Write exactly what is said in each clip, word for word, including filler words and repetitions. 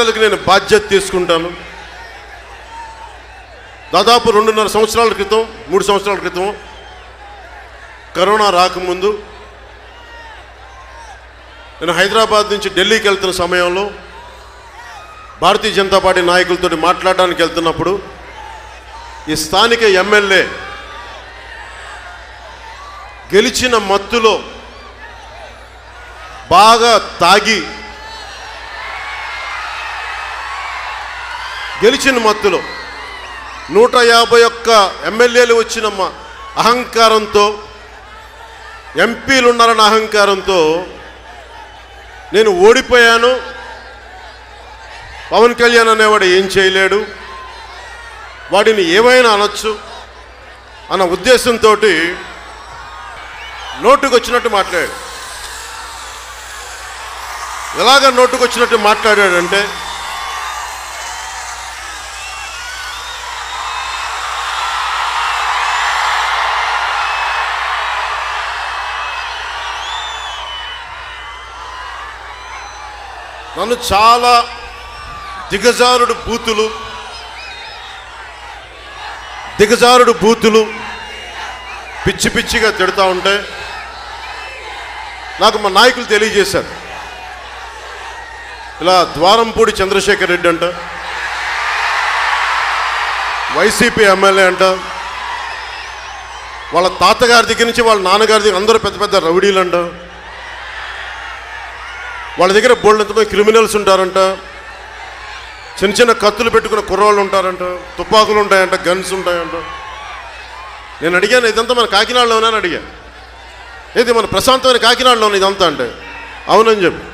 ప్రజలకు నేను బాధ్యత తీసుకుంటాను. దాదాపు రెండున్నర సంవత్సరాల క్రితం మూడు సంవత్సరాల క్రితం కరోనా రాకముందు నేను హైదరాబాద్ నుంచి ఢిల్లీకి వెళ్తున్న సమయంలో భారతీయ జనతా పార్టీ నాయకులతో మాట్లాడడానికి వెళ్తున్నప్పుడు ఈ స్థానిక ఎమ్మెల్యే గెలిచిన మత్తులో బాగా తాగి గెలిచిన మత్తులో నూట యాభై ఒక్క ఎమ్మెల్యేలు వచ్చిన అహంకారంతో ఎంపీలు ఉన్నారన్న అహంకారంతో నేను ఓడిపోయాను, పవన్ కళ్యాణ్ అనేవాడు ఏం చేయలేడు, వాడిని ఏమైనా అనొచ్చు అన్న ఉద్దేశంతో నోటుకు వచ్చినట్టు మాట్లాడాడు. ఎలాగ నోటుకు వచ్చినట్టు మాట్లాడాడంటే నన్ను చాలా దిగజారుడు బూతులు దిగజారుడు బూతులు పిచ్చి పిచ్చిగా తిడతా ఉంటే నాకు మా నాయకులు తెలియజేశారు, ఇలా ద్వారంపూడి చంద్రశేఖర్ రెడ్డి అంట, వైసీపీ ఎమ్మెల్యే అంట, వాళ్ళ తాతగారి దగ్గర నుంచి వాళ్ళ నాన్నగారి దగ్గర అందరూ పెద్ద పెద్ద రౌడీలు అంట, వాళ్ళ దగ్గర బోల్డంతమంది క్రిమినల్స్ ఉంటారంట, చిన్న చిన్న కత్తులు పెట్టుకున్న కుర్రోళ్ళు ఉంటారంట, తుపాకులు ఉంటాయంట, గన్స్ ఉంటాయంట. నేను అడిగాను, ఇదంతా మన కాకినాడలోనే అని అడిగాను, ఏది మన ప్రశాంతమైన కాకినాడలోనే ఇదంతా అంటే అవునని చెప్పి,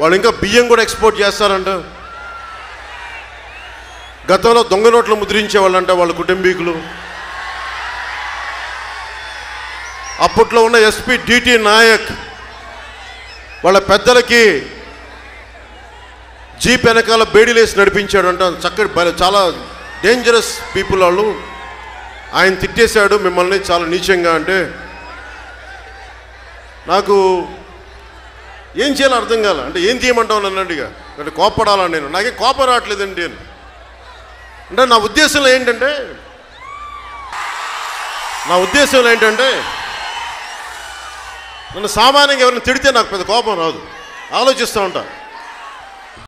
వాళ్ళు ఇంకా బియ్యం కూడా ఎక్స్పోర్ట్ చేస్తారంట, గతంలో దొంగ నోట్లు ముద్రించేవాళ్ళంట వాళ్ళ కుటుంబీకులు, అప్పట్లో ఉన్న ఎస్పీ డిటి నాయక్ వాళ్ళ పెద్దలకి జీప్ వెనకాల బేడీలేసి నడిపించాడంట, చక్కటి చాలా డేంజరస్ పీపుల్ వాళ్ళు, ఆయన తిట్టేశాడు మిమ్మల్ని చాలా నీచంగా అంటే, నాకు ఏం చేయాలో అర్థం కాల, అంటే ఏం తీయమంటావు అన్నట్టుగా, అంటే కోపడాలా, నేను నాకేం కోపం రావట్లేదండి అని అంటే, నా ఉద్దేశంలో ఏంటంటే నా ఉద్దేశంలో ఏంటంటే నన్ను సామాన్యంగా ఎవరైనా తిడితే నాకు పెద్ద కోపం రాదు, ఆలోచిస్తూ ఉంటాను.